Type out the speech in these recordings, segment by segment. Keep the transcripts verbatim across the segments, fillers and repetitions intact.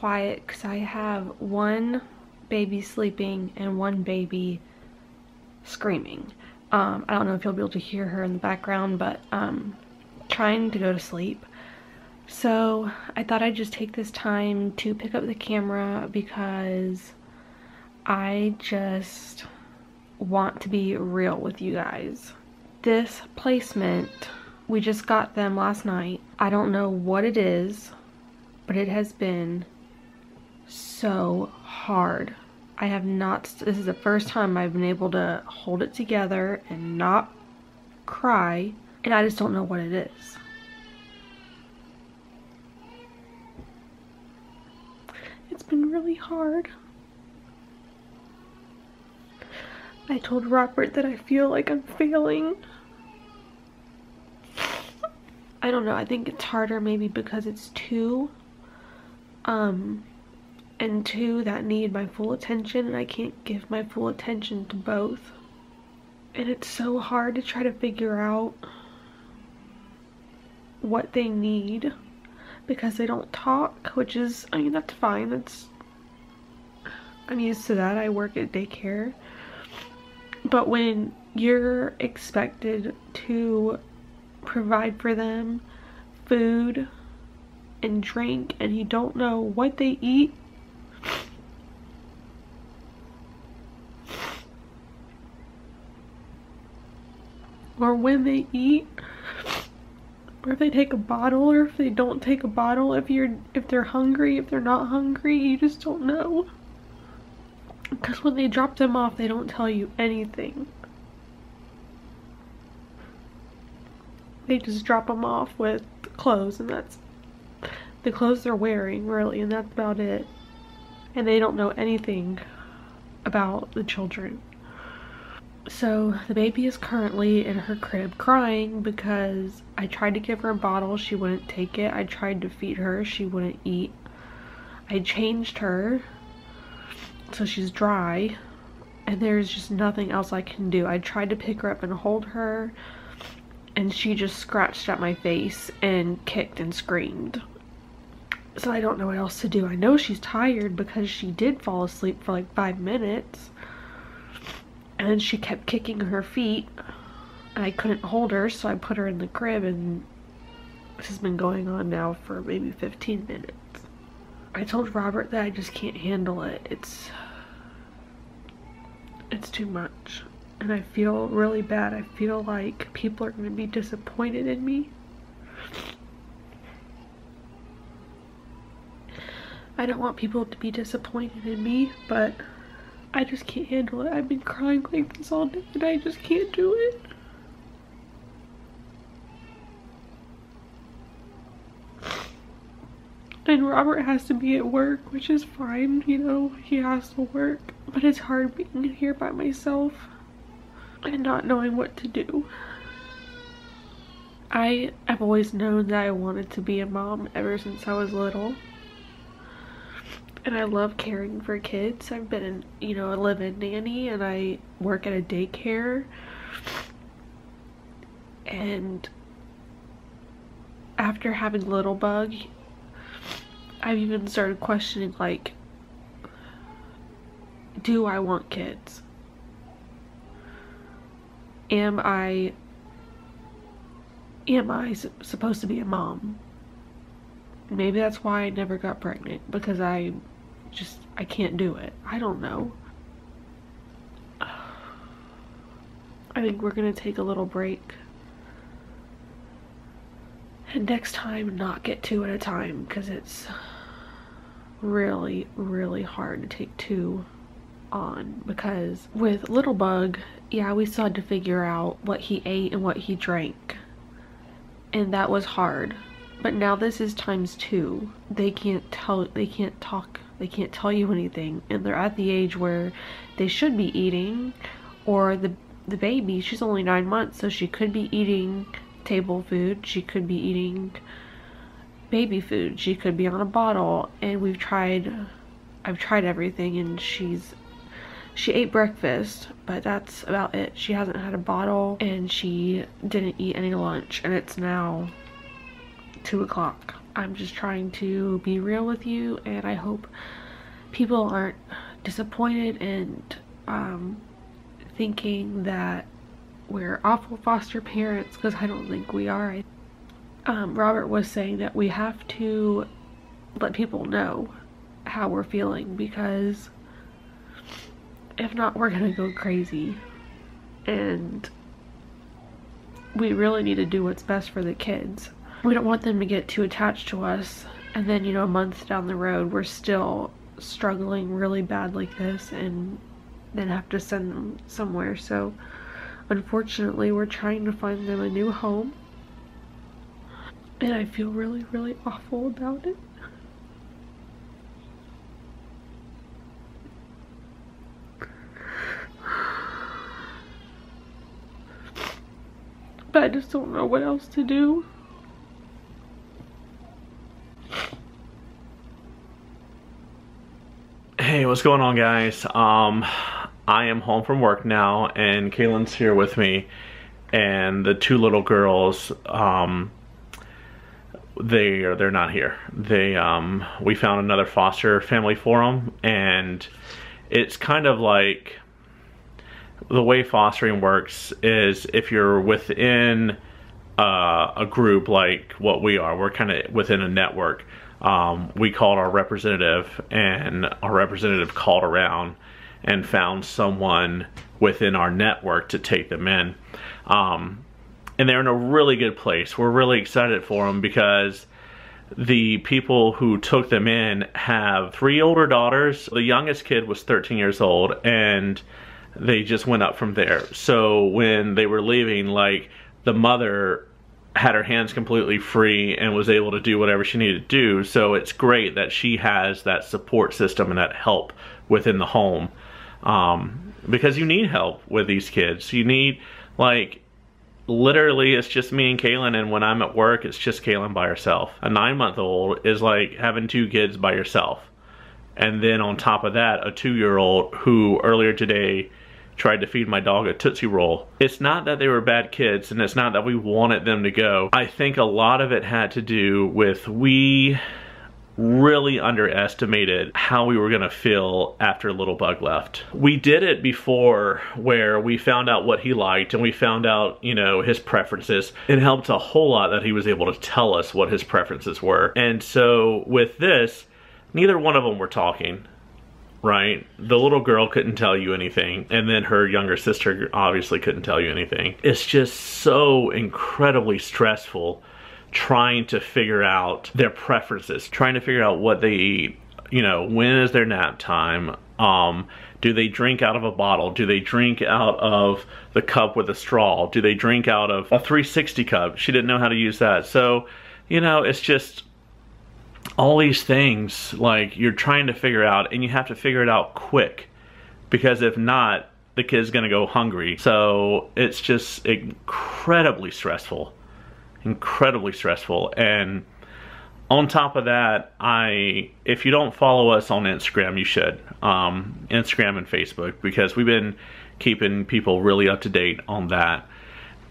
quiet because I have one baby sleeping and one baby screaming. Um, I don't know if you'll be able to hear her in the background, but um, trying to go to sleep. So I thought I'd just take this time to pick up the camera because I just want to be real with you guys. This placement, we just got them last night. I don't know what it is, but it has been so hard. I have not, this is the first time I've been able to hold it together and not cry, and I just don't know what it is. It's been really hard. I told Robert that I feel like I'm failing. I don't know, I think it's harder maybe because it's two, um, and two that need my full attention, and I can't give my full attention to both. And it's so hard to try to figure out what they need because they don't talk, which is, I mean, that's fine. That's, I'm used to that. I work at daycare. But when you're expected to provide for them food and drink and you don't know what they eat, or when they eat, or if they take a bottle, or if they don't take a bottle, if you're if they're hungry, if they're not hungry, you just don't know. Because when they drop them off, they don't tell you anything. They just drop them off with clothes, and that's the clothes they're wearing, really, and that's about it. And they don't know anything about the children. So the baby is currently in her crib crying because I tried to give her a bottle, she wouldn't take it. I tried to feed her, she wouldn't eat. I changed her, so she's dry, and there's just nothing else I can do. I tried to pick her up and hold her, and she just scratched at my face and kicked and screamed. So I don't know what else to do. I know she's tired because she did fall asleep for like five minutes, and she kept kicking her feet, and I couldn't hold her, so I put her in the crib, and this has been going on now for maybe fifteen minutes. I told Robert that I just can't handle it. It's it's too much, and I feel really bad. I feel like people are going to be disappointed in me. I don't want people to be disappointed in me, but I just can't handle it. I've been crying like this all day, and I just can't do it. And Robert has to be at work, which is fine, you know, he has to work. But it's hard being here by myself and not knowing what to do. I have always known that I wanted to be a mom ever since I was little. And I love caring for kids. I've been, you know, a live-in nanny, and I work at a daycare. And after having Little Bug, I've even started questioning, like, do I want kids? Am I, am I supposed to be a mom? Maybe that's why I never got pregnant, because I just, I can't do it. I don't know. I think we're gonna take a little break. And next time, not get two at a time, because it's really, really hard to take two on. Because with Little Bug, yeah, we still had to figure out what he ate and what he drank, and that was hard. But now this is times two. They can't tell, they can't talk, they can't tell you anything, and they're at the age where they should be eating, or the the baby, she's only nine months, so she could be eating table food, she could be eating baby food, she could be on a bottle, and we've tried, I've tried everything, and she's, she ate breakfast, but that's about it. She hasn't had a bottle, and she didn't eat any lunch, and it's now two o'clock. I'm just trying to be real with you, and I hope people aren't disappointed and um, thinking that we're awful foster parents, because I don't think we are. Um, Robert was saying that we have to let people know how we're feeling, because if not, we're gonna go crazy, and we really need to do what's best for the kids. We don't want them to get too attached to us, and then, you know, a month down the road we're still struggling really bad like this, and then have to send them somewhere. So unfortunately, we're trying to find them a new home, and I feel really, really awful about it. But I just don't know what else to do. Hey, what's going on, guys? Um, I am home from work now, and Kalyn's here with me, and the two little girls, um, they are, they're not here. They, um, we found another foster family for them, and it's kind of like, the way fostering works is if you're within uh, a group like what we are, we're kind of within a network. Um, we called our representative, and our representative called around and found someone within our network to take them in. Um, and they're in a really good place. We're really excited for them, because the people who took them in have three older daughters. The youngest kid was thirteen years old, and they just went up from there. So when they were leaving, like, the mother had her hands completely free and was able to do whatever she needed to do. So it's great that she has that support system and that help within the home, um, because you need help with these kids. You need, like, literally, it's just me and Kalyn, and when I'm at work, it's just Kalyn by herself. A nine-month-old is like having two kids by yourself. And then on top of that, a two-year-old who earlier today tried to feed my dog a Tootsie Roll. It's not that they were bad kids, and it's not that we wanted them to go. I think a lot of it had to do with we really underestimated how we were going to feel after Little Bug left. We did it before, where we found out what he liked, and we found out, you know, his preferences. It helped a whole lot that he was able to tell us what his preferences were. And so with this, neither one of them were talking, right? The little girl couldn't tell you anything, and then her younger sister obviously couldn't tell you anything. It's just so incredibly stressful trying to figure out their preferences, trying to figure out what they eat, you know, when is their nap time, um, do they drink out of a bottle, do they drink out of the cup with a straw, do they drink out of a three sixty cup? She didn't know how to use that. So, you know, it's just all these things, like, you're trying to figure out, and you have to figure it out quick, because if not, the kid's gonna go hungry. So it's just incredibly stressful, incredibly stressful. And on top of that, I if you don't follow us on Instagram, you should, um, Instagram and Facebook, because we've been keeping people really up to date on that.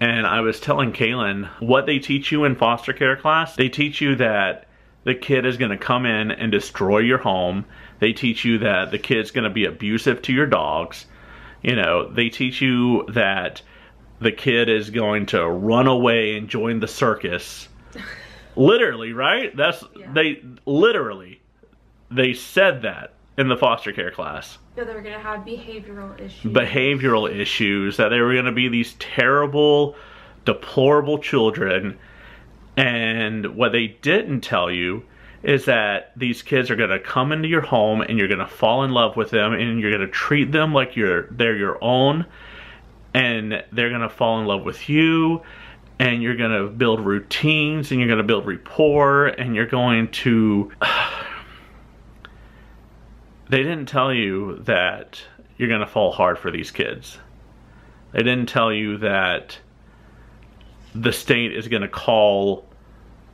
And I was telling Kalyn, what they teach you in foster care class, they teach you that the kid is going to come in and destroy your home. They teach you that the kid's going to be abusive to your dogs. You know, they teach you that the kid is going to run away and join the circus. Literally, right? That's, yeah. They literally, they said that in the foster care class. That they were going to have behavioral issues. Behavioral issues. That they were going to be these terrible, deplorable children. And what they didn't tell you is that these kids are going to come into your home, and you're going to fall in love with them, and you're going to treat them like you're they're your own, and they're going to fall in love with you, and you're going to build routines, and you're going to build rapport, and you're going to... They didn't tell you that you're going to fall hard for these kids. They didn't tell you that the state is going to call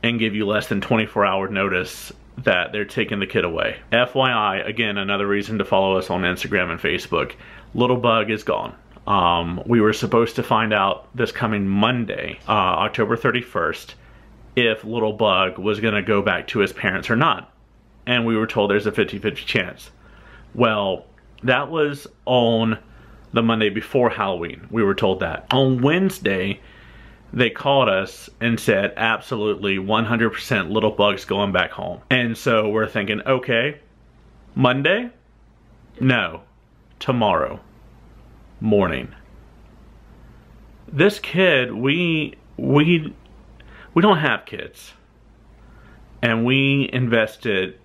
and give you less than twenty-four hour notice that they're taking the kid away. F Y I, again, another reason to follow us on Instagram and Facebook. Little Bug is gone. Um, we were supposed to find out this coming Monday, uh, October thirty-first, if little Bug was going to go back to his parents or not. And we were told there's a fifty fifty chance. Well, that was on the Monday before Halloween. We were told that. On Wednesday, they called us and said, absolutely, one hundred percent little Bug's going back home. And so we're thinking, okay, Monday? No, tomorrow morning. This kid, we, we, we don't have kids. And we invested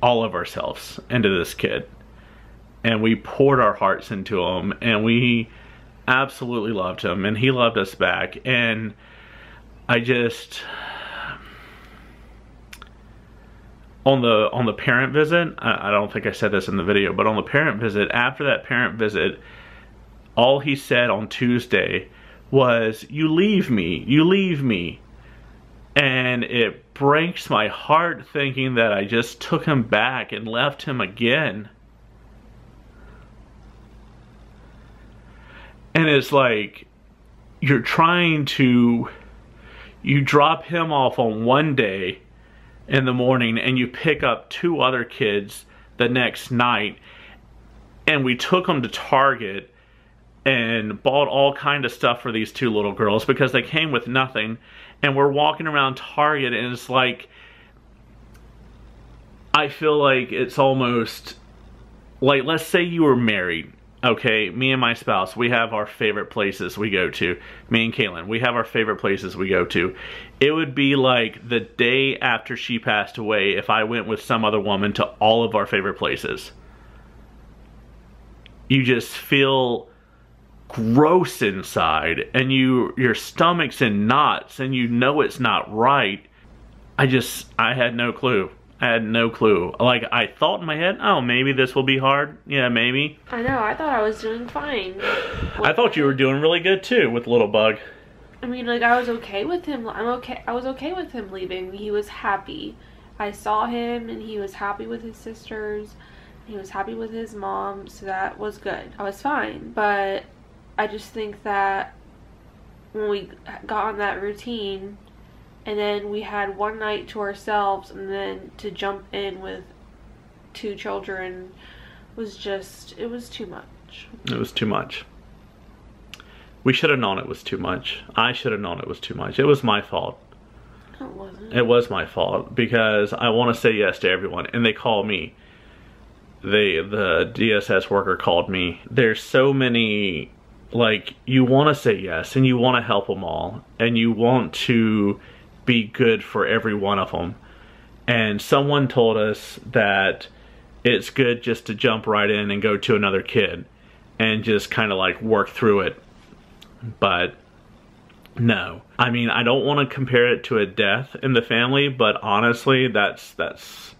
all of ourselves into this kid. And we poured our hearts into him. And we absolutely loved him. And he loved us back. And I just... On the, on the parent visit, I, I don't think I said this in the video, but on the parent visit, after that parent visit, all he said on Tuesday was, you leave me, you leave me. And it breaks my heart thinking that I just took him back and left him again. And it's like, you're trying to, you drop him off on one day in the morning and you pick up two other kids the next night. And we took them to Target and bought all kind of stuff for these two little girls because they came with nothing. And we're walking around Target and it's like, I feel like it's almost, like, let's say you were married. Okay, me and my spouse, we have our favorite places we go to. Me and Kalyn, we have our favorite places we go to. It would be like the day after she passed away if I went with some other woman to all of our favorite places. You just feel gross inside, and you your stomach's in knots, and you know it's not right. I just, I had no clue. I had no clue. Like, I thought in my head, oh, maybe this will be hard. Yeah, maybe. I know. I thought I was doing fine. Like, I thought you were doing really good, too, with little Bug. I mean, like, I was okay with him. I'm okay. I was okay with him leaving. He was happy. I saw him, and he was happy with his sisters. He was happy with his mom, so that was good. I was fine, but I just think that when we got on that routine... And then we had one night to ourselves, and then to jump in with two children was just, it was too much. It was too much. We should have known it was too much. I should have known it was too much. It was my fault. It wasn't. It was my fault because I want to say yes to everyone, and they call me. They, the D S S worker called me. There's so many, like, you want to say yes, and you want to help them all, and you want to... be good for every one of them. And someone told us that it's good just to jump right in and go to another kid and just kind of like work through it. But no, I mean, I don't want to compare it to a death in the family, but honestly, that's that's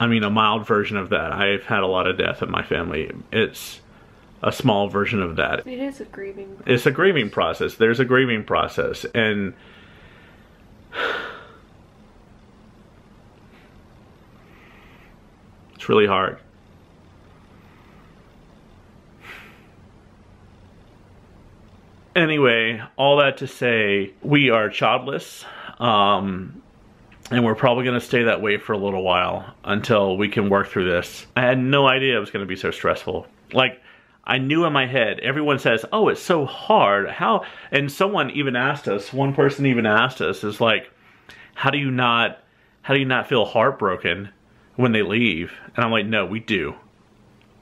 I mean, a mild version of that. I've had a lot of death in my family. It's a small version of that. It is a grieving process. It's a grieving process. There's a grieving process, and it's really hard. Anyway, all that to say, we are childless, um, and we're probably going to stay that way for a little while until we can work through this. I had no idea it was going to be so stressful. Like, I knew in my head, everyone says, oh, it's so hard. How? And someone even asked us, one person even asked us, is like, how do you not, how do you not feel heartbroken when they leave? And I'm like, no, we do.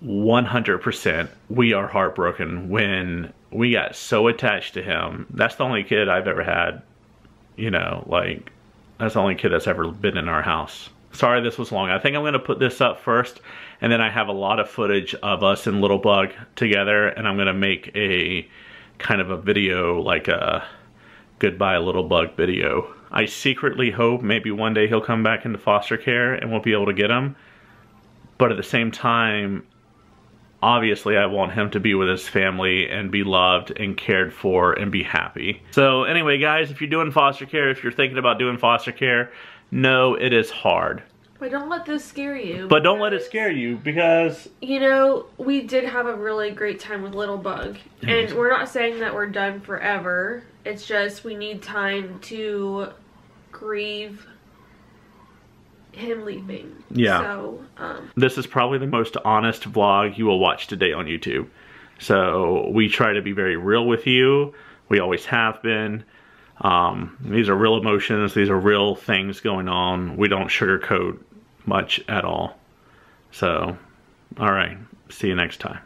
one hundred percent we are heartbroken when we got so attached to him. That's the only kid I've ever had, you know, like, that's the only kid that's ever been in our house. Sorry this was long. I think I'm going to put this up first, and then I have a lot of footage of us and little Bug together, and I'm going to make a kind of a video, like a goodbye little Bug video. I secretly hope maybe one day he'll come back into foster care and we'll be able to get him. But at the same time, obviously I want him to be with his family and be loved and cared for and be happy. So anyway, guys, if you're doing foster care, if you're thinking about doing foster care, no, it is hard. But don't let this scare you. But don't let it scare you because... You know, we did have a really great time with Little Bug. And we're not saying that we're done forever. It's just we need time to grieve him leaving. Yeah. So, um... This is probably the most honest vlog you will watch today on YouTube. So, we try to be very real with you. We always have been. Um, these are real emotions. These are real things going on. We don't sugarcoat much at all. So, all right. See you next time.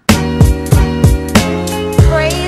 Praise